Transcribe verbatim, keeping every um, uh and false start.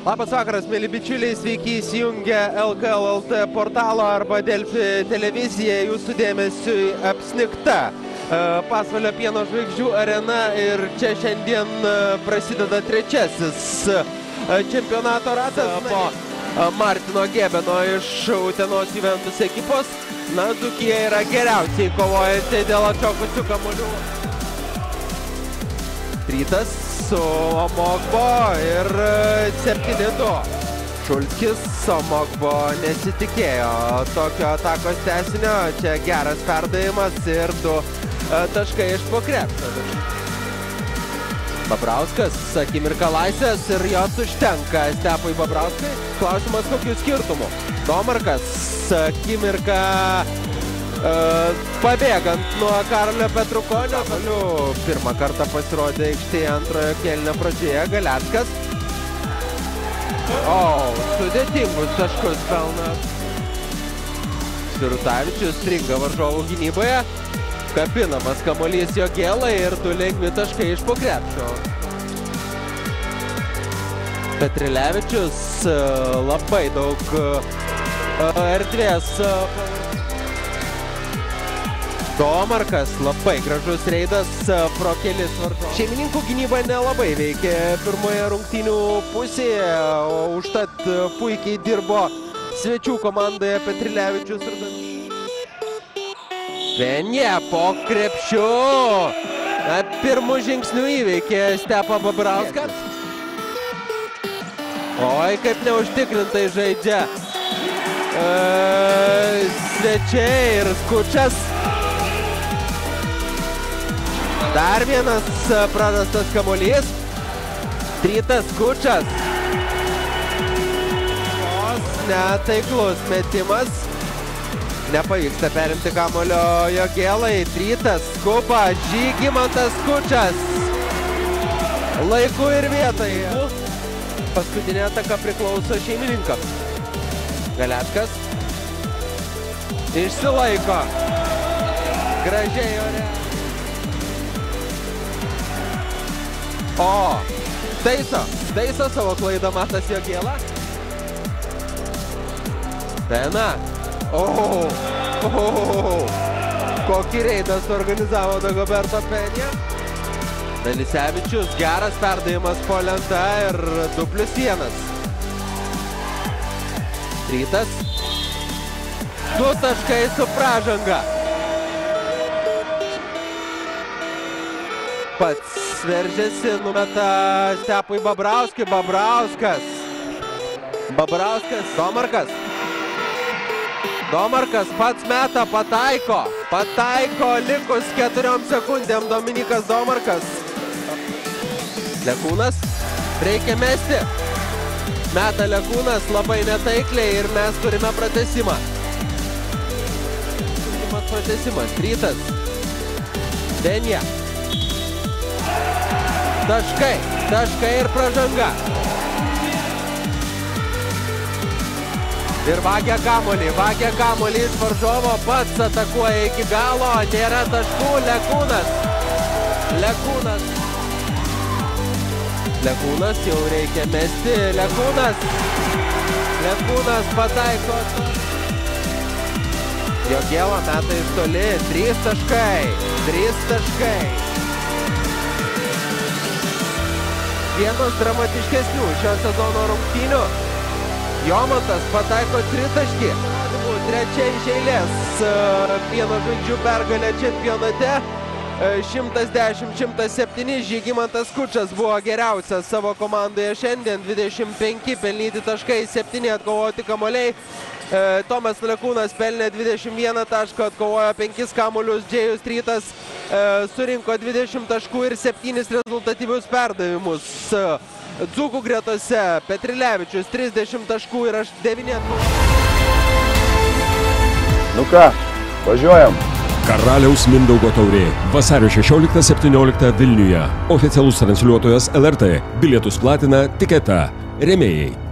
Labas vakaras, mėly bičiuliai, sveiki įsijungę L K L L T portalą arba Delfi televiziją, jūsų dėmesiui apsnigta Pasvalio Pieno žvaigždžių arena ir čia šiandien prasideda trečiasis čempionato ratas po Martino Gebeno iš Utenos Juventus ekipos. Na, Dzūkija yra geriausiai kovojanti dėl atšokusių kamuolių. Trytas su Omokbo ir septyni du. Šulskis Omokbo nesitikėjo tokio atakos tęsinio. Čia geras perdavimas ir du taškai iš po krepšio. Babrauskas, Kimirka laisvės ir jos užtenka Stepui Babrauskai. Klausimas, kokių skirtumų. Domarkas, Kimirka pabėgant nuo Karolio Petrukonio. Pirmą kartą pasirodė aikštėje antrojo kėlinio pradžioje Galeckas. O, sudėtingus taškus pelna. Svirutavičius stringa varžovų gynyboje. Kapinamas kamuolys jo gėlai ir du lengvi taškai iš po krepšio. Petrilevičius labai daug erdvės. Domarkas, labai gražus reidas pro kelis vartus. Šeimininkų gynyba nelabai veikė pirmoje rungtynių pusėje, o užtat puikiai dirbo svečių komandoje Petrilevičius ir Dalisevičius. Penia po krepšiu. Pirmų žingsnių įveikė Stepą Babrauską. Oi, kaip neužtikrintai žaidžia svečiai ir Kučas. Dar vienas prarastas kamuolys. Trytas Kučas. Netaiklus metimas. Nepavyksta perimti kamuolio jo gėlai. Trytas skuba. Žygimantas Kučas. Laiku ir vietai. Paskutinė ataka priklauso šeimininkams. Galeckas. Išsilaiko. Gražiai ore. O, taiso, taiso savo klaidą Matas Jogėla. Pena. O, kokį reidą suorganizavo Dagoberto Penia. Dalisevičius, geras perdavimas po lenta ir du plius vienas. Trytas. Du taškai su pražanga. Pats veržiasi, numeta Stepui Babrauskį. Babrauskas. Babrauskas. Domarkas. Domarkas pats meta, pataiko. Pataiko likus keturiom sekundėm. Dominikas Domarkas. Lekūnas. Reikia mesti. Meta Lekūnas labai netaikliai ir mes turime pratesimą. Pratesimas. Trytas. Denia. Taškai, taškai ir pražanga. Ir vagia kamuolį, vagia kamuolį iš varžovo, pats atakuoja iki galo, nėra taškų, Lekūnas. Lekūnas. Lekūnas, jau reikia mesti, Lekūnas. Lekūnas pataiko. Jogėla meta iš toli, trys taškai, trys taškai. Vienos dramatiškesnių šio sezono rungtynių. Jomantas pataiko tritaškį. Trečia iš eilės Pieno žvaigždžių pergalė čempionate. šimtas dešimt šimtas septyni. Žygimantas Kučas buvo geriausias savo komandoje šiandien. dvidešimt penki pelnyti taškai, septyni atkovoti kamuoliai. Tomas Lekūnas pelnė dvidešimt vieną tašką, atkovojo penkis kamuolius. Džėjus Trytas surinko dvidešimt taškų ir septynis rezultatyvius perdavimus. Dzūkų gretose Petrilevičius trisdešimt taškų ir aš devyni. Nu ką, važiuojam. Karaliaus Mindaugo taurė. vasario šešioliktą septynioliktą Vilniuje. Oficialus transliuotojas L R T. Bilietus platina Tiketa. Remėjai.